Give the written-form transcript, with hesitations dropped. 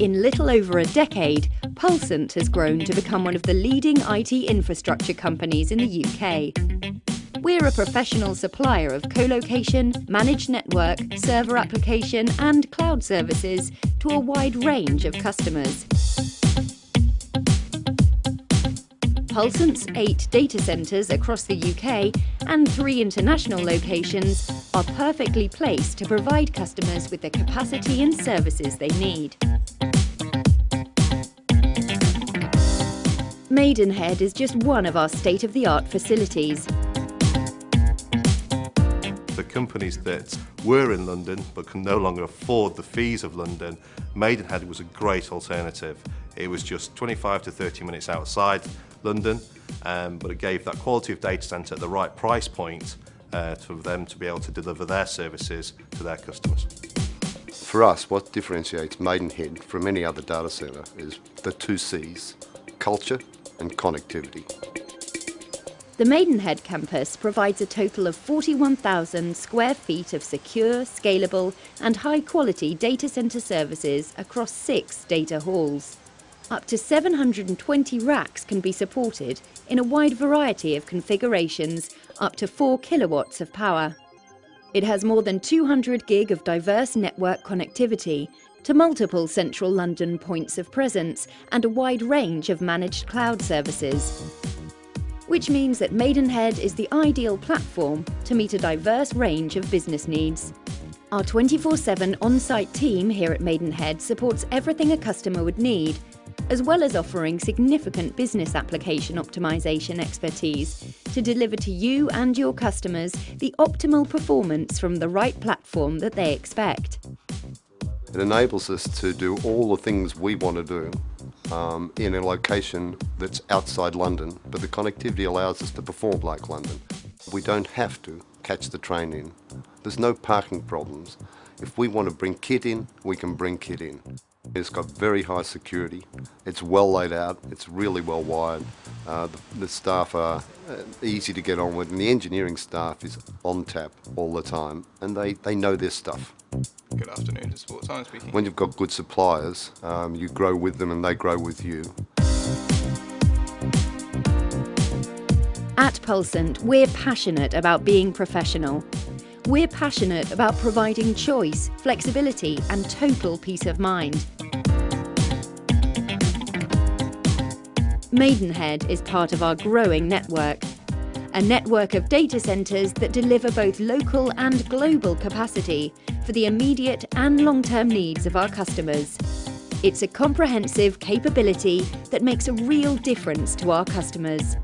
In little over a decade, Pulsant has grown to become one of the leading IT infrastructure companies in the UK. We're a professional supplier of co-location, managed network, server application and cloud services to a wide range of customers. Pulsant's 8 data centres across the UK and 3 international locations are perfectly placed to provide customers with the capacity and services they need. Maidenhead is just one of our state-of-the-art facilities. The companies that were in London but can no longer afford the fees of London, Maidenhead was a great alternative. It was just 25 to 30 minutes outside London, but it gave that quality of data centre at the right price point for them to be able to deliver their services to their customers. For us, what differentiates Maidenhead from any other data centre is the 2 C's, culture and connectivity. The Maidenhead campus provides a total of 41,000 square feet of secure, scalable and high-quality data centre services across 6 data halls. Up to 720 racks can be supported in a wide variety of configurations, up to 4 kilowatts of power. It has more than 200 gig of diverse network connectivity to multiple central London points of presence and a wide range of managed cloud services, which means that Maidenhead is the ideal platform to meet a diverse range of business needs. Our 24/7 on-site team here at Maidenhead supports everything a customer would need, as well as offering significant business application optimization expertise to deliver to you and your customers the optimal performance from the right platform that they expect. It enables us to do all the things we want to do. In a location that's outside London, but the connectivity allows us to perform like London. We don't have to catch the train in. There's no parking problems. If we want to bring kit in, we can bring kit in. It's got very high security. It's well laid out. It's really well wired. The staff are easy to get on with, and the engineering staff is on tap all the time, and they know their stuff. Good afternoon, it's Sports Science speaking. When you've got good suppliers, you grow with them and they grow with you. At Pulsant, we're passionate about being professional. We're passionate about providing choice, flexibility and total peace of mind. Maidenhead is part of our growing network. A network of data centres that deliver both local and global capacity for the immediate and long-term needs of our customers. It's a comprehensive capability that makes a real difference to our customers.